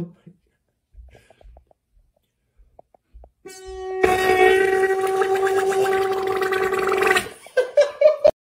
Oh my God.